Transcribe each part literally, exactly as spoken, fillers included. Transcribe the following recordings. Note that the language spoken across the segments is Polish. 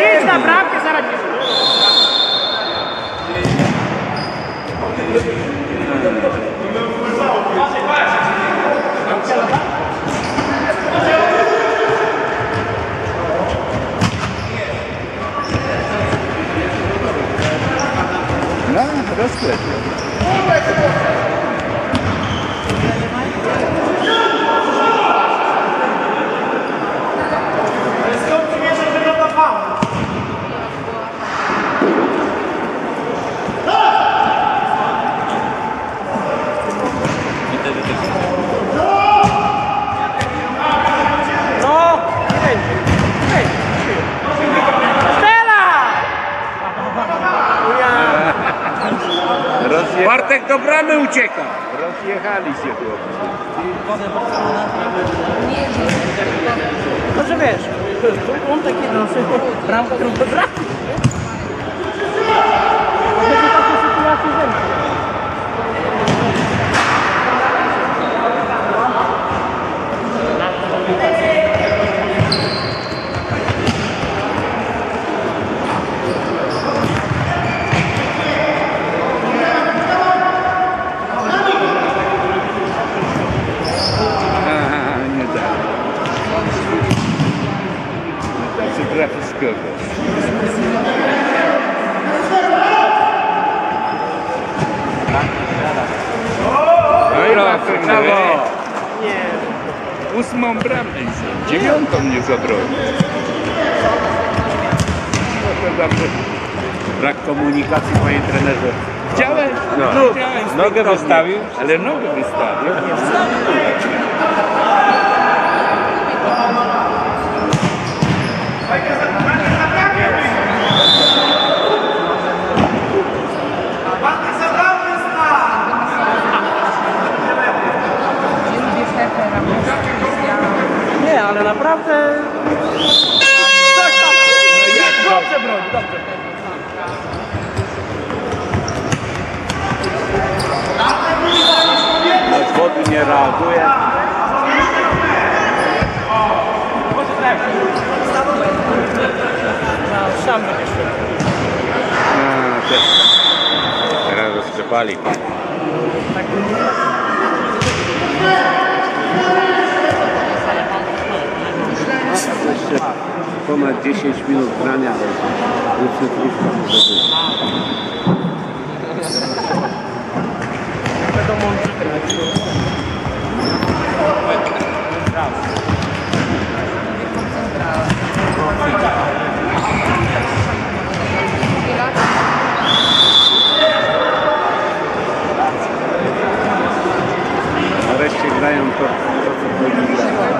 Idź na bramkę, zaraz nie. Bartek do bramy ucieka. Rozjechali się chłopcy. No że wiesz, on takie nosy, bramka do bramy. Będzie taka sytuacja ze mną. Ósmą bramę, dziewiątą nie zabroni. Brak komunikacji, panie trenerze. Chciałem, no, no, chciałem nogę wystawił, ale nogę wystawił. Ale naprawdę... Coś tam! Dobrze broń, dobrze. Z wody nie reaguje. Sam będziesz szybko. Teraz rozstrzepali. Ponad dziesięć minut grania uczestniczka może być. Nareszcie grają to, co powinni grać.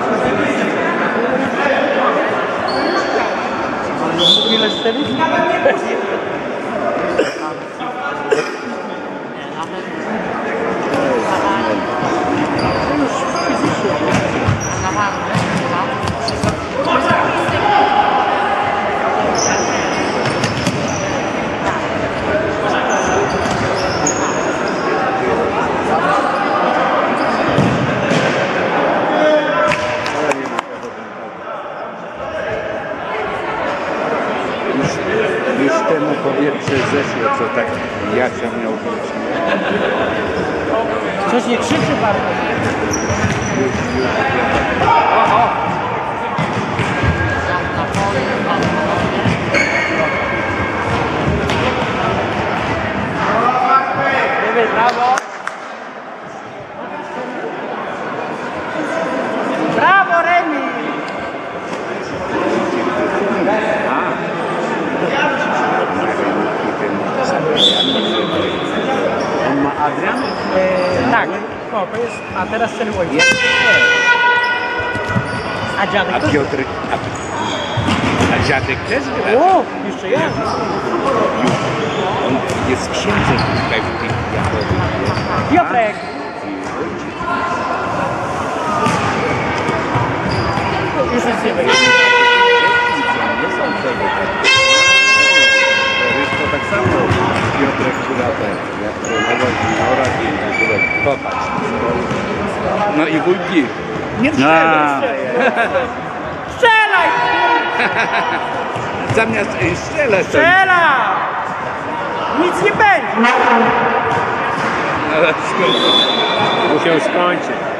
Coś nie krzyczy bardzo. Brawo! Brawo, Remi! On ma Adrian? Tak, a teraz ten Wojciech. A dziadek? A Piotr... A dziadek też gra? O, jeszcze ja. On jest księdzem tutaj w tych diabłach. Piotrek! Już nic nie będzie. Nie są tego. To tak samo Piotrek, która ten, jak trenerów Minora, który popatrz. No i wujki. Nie strzelaj! Strzelaj! zamiast strzelę. Strzela! Nic nie będzie! Musiał skończyć.